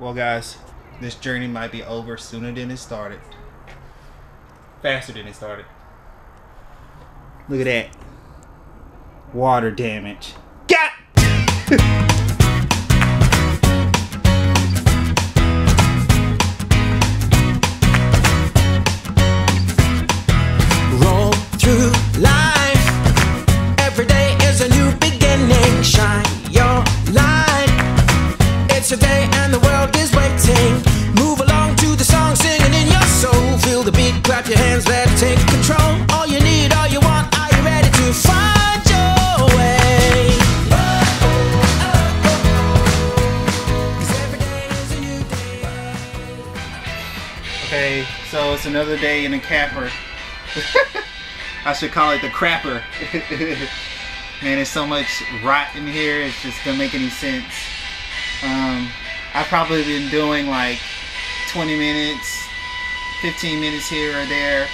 Well, guys, this journey might be over sooner than it started. Faster than it started. Look at that. Water damage. God! Today and the world is waiting. Move along to the song singing in your soul. Feel the beat, clap your hands, let it take control. All you need, all you want, are you ready to find your way? Oh, oh, oh, oh. 'Cause every day is a new day. Okay, so it's another day in the capper. I should call it the crapper. Man, there's so much rot in here, it just doesn't make any sense. I've probably been doing like 20 minutes, 15 minutes here or there,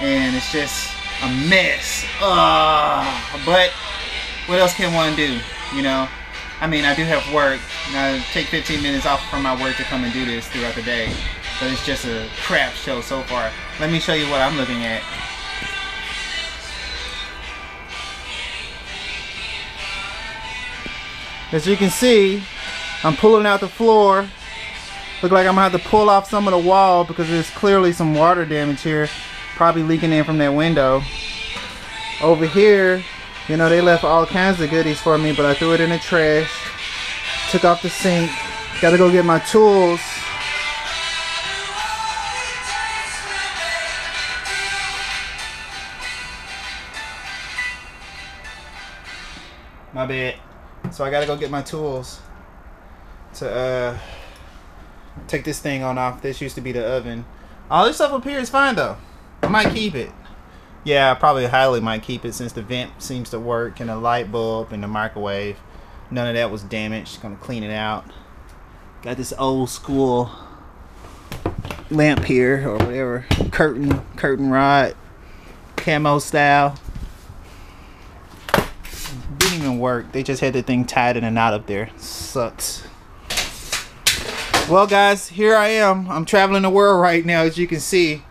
and it's just a mess. But what else can one do, you know? I mean, I do have work, and I take 15 minutes off from my work to come and do this throughout the day, but it's just a crap show so far. Let me show you what I'm looking at. As you can see, I'm pulling out the floor. Look like I'm gonna have to pull off some of the wall because there's clearly some water damage here, probably leaking in from that window. Over here, you know, they left all kinds of goodies for me, but I threw it in the trash. Took off the sink. Gotta go get my tools. My bad. So I gotta go get my tools to take this thing on off. This used to be the oven. All this stuff up here is fine though. I might keep it. Yeah, I probably highly might keep it since the vent seems to work and the light bulb and the microwave. None of that was damaged. Just gonna clean it out. Got this old school lamp here or whatever. Curtain rod. Camo style. Didn't even work. They just had the thing tied in a knot up there. Sucks. Well, guys, here I am. I'm traveling the world right now, as you can see.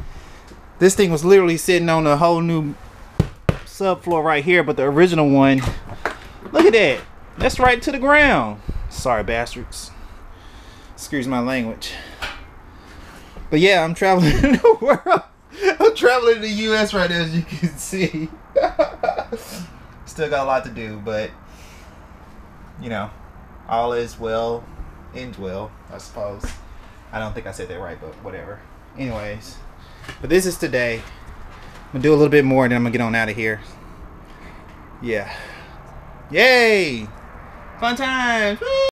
This thing was literally sitting on a whole new subfloor right here, but the original one, look at that. That's right to the ground. Sorry, bastards. Excuse my language. But yeah, I'm traveling the world. I'm traveling the U.S. right now, as you can see. Still got a lot to do, but, you know, all is well. Ends well, I suppose. I don't think I said that right, but whatever. Anyways, but this is today. I'm gonna do a little bit more and then I'm gonna get on out of here. Yeah. Yay! Fun times! Woo!